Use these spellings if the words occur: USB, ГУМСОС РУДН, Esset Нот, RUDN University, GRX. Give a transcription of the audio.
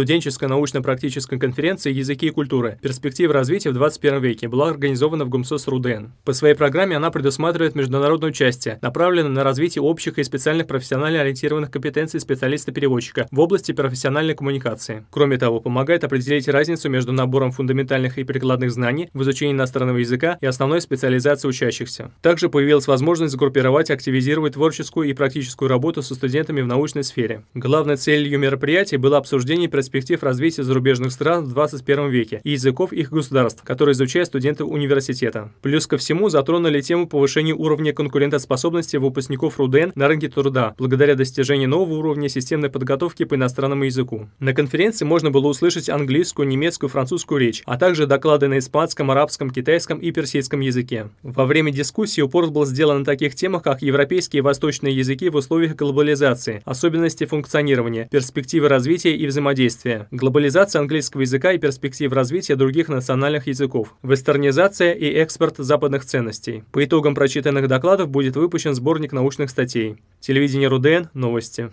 студенческой научно-практической конференции «Языки и культуры. Перспективы развития в 21 веке» была организована в ГУМСОС РУДН. По своей программе она предусматривает международное участие, направленное на развитие общих и специальных профессионально ориентированных компетенций специалиста-переводчика в области профессиональной коммуникации. Кроме того, помогает определить разницу между набором фундаментальных и прикладных знаний в изучении иностранного языка и основной специализации учащихся. Также появилась возможность сгруппировать и активизировать творческую и практическую работу со студентами в научной сфере. Главной целью мероприятия было обсуждение перспектив развития зарубежных стран в 21 веке и языков их государств, которые изучают студенты университета. Плюс ко всему затронули тему повышения уровня конкурентоспособности выпускников РУДН на рынке труда благодаря достижению нового уровня системной подготовки по иностранному языку. На конференции можно было услышать английскую, немецкую, французскую речь, а также доклады на испанском, арабском, китайском и персидском языке. Во время дискуссии упор был сделан на таких темах, как европейские и восточные языки в условиях глобализации, особенности функционирования, перспективы развития и взаимодействия, глобализация английского языка и перспектив развития других национальных языков, вестернизация и экспорт западных ценностей. По итогам прочитанных докладов будет выпущен сборник научных статей. Телевидение РУДН, новости.